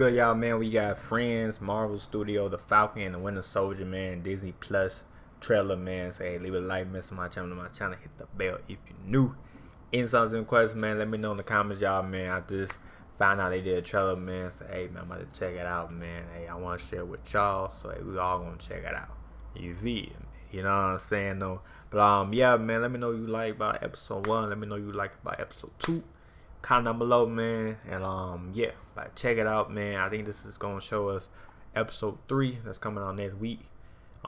good, y'all, man? We got Friends, Marvel Studios, The Falcon and The Winter Soldier, man, Disney+ trailer, man. So, hey, leave a like, man, to my channel, hit the bell if you're new. Insights and questions, man, let me know in the comments, y'all, man. I just found out they did a trailer, man, so, hey, man, I'm about to check it out, man. Hey, I want to share with y'all, so, hey, we all going to check it out. You feel me? You know what I'm saying, though? But, yeah, man, let me know you like about episode 1. Let me know you like about episode 2. Comment down below, man, and yeah, like, check it out, man. I think this is gonna show us episode 3 that's coming out next week,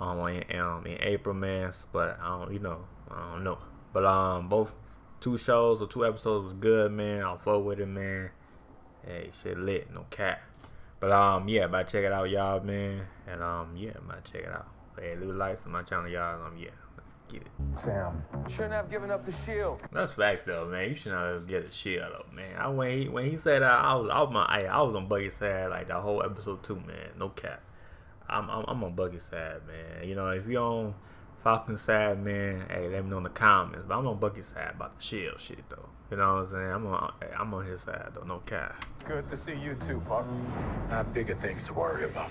in April, man. But I don't know. But both two episodes was good, man. I'll fuck with it, man. Hey, shit lit, no cap. But yeah, about check it out, y'all, man. And yeah, about check it out. Hey, leave a like on my channel, y'all. Yeah. Get it. Sam, shouldn't have given up the shield. That's facts, though, man. You should not get a shield, though, man. When he said that, I was on Bucky's side like the whole episode 2, man. No cap. I'm on Bucky's side, man. You know, if you on Falcon's side, man, hey, let me know in the comments. But I'm on Bucky's side about the shield shit, though. You know what I'm saying? I'm on his side, though. No cap. Good to see you too, Buck. I have bigger things to worry about.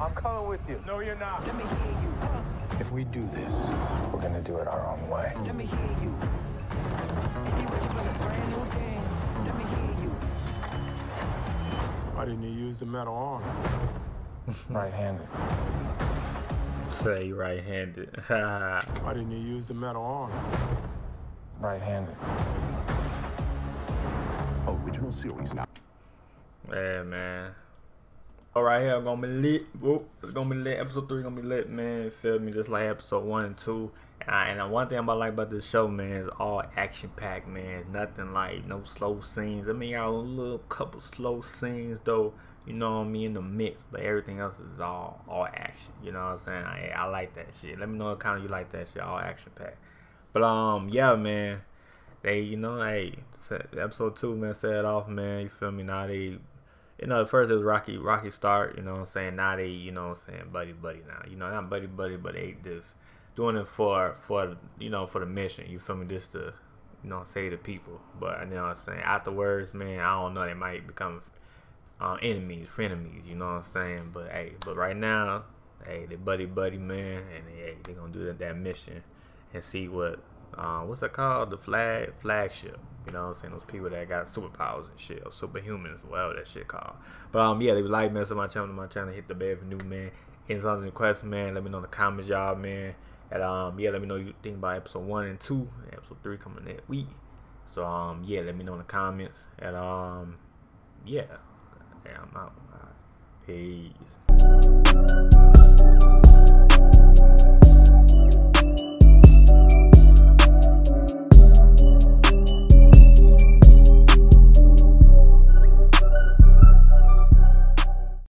I'm coming with you. No, you're not. Let me hear you. If we do this, we're gonna do it our own way. Let me hear you. And he was playing a brand new game. Let me hear you. Why didn't you use the metal arm? Right-handed. Say right-handed. Why didn't you use the metal arm? Right-handed. Original series now. Yeah, man. All right, here gonna be lit. Whoop, it's gonna be lit. Episode 3 gonna be lit, man. Feel me? Just like episode 1 and 2. And one thing I like about this show, man, is all action packed, man. Nothing like no slow scenes. I mean, y'all a little couple slow scenes though. You know what I mean? In the mix, but everything else is all action. You know what I'm saying? I like that shit. Let me know what kind of you like that shit. All action packed. But yeah, man. They, you know, hey, episode 2, man, set it off, man. You feel me? Now they. You know, at first it was rocky start, you know what I'm saying? Now they, you know what I'm saying, buddy now. You know, not buddy, but they just doing it for you know, for the mission, you feel me, just to, you know, save the people. But you know what I'm saying, afterwards, man, I don't know, they might become enemies, frenemies, you know what I'm saying? But hey, but right now, hey, they buddy, man, and hey, they gonna do that mission and see what what's it called? The flagship. You know what I'm saying? Those people that got superpowers and shit, or superhumans, whatever that shit called. But yeah, leave a like, man, to my channel, hit the bell for new, man. Insights and questions, man. Let me know in the comments, y'all, man. And yeah, let me know what you think about episode 1 and 2. And episode 3 coming next week. So yeah, let me know in the comments. And yeah. Hey, I'm out. All right. Peace.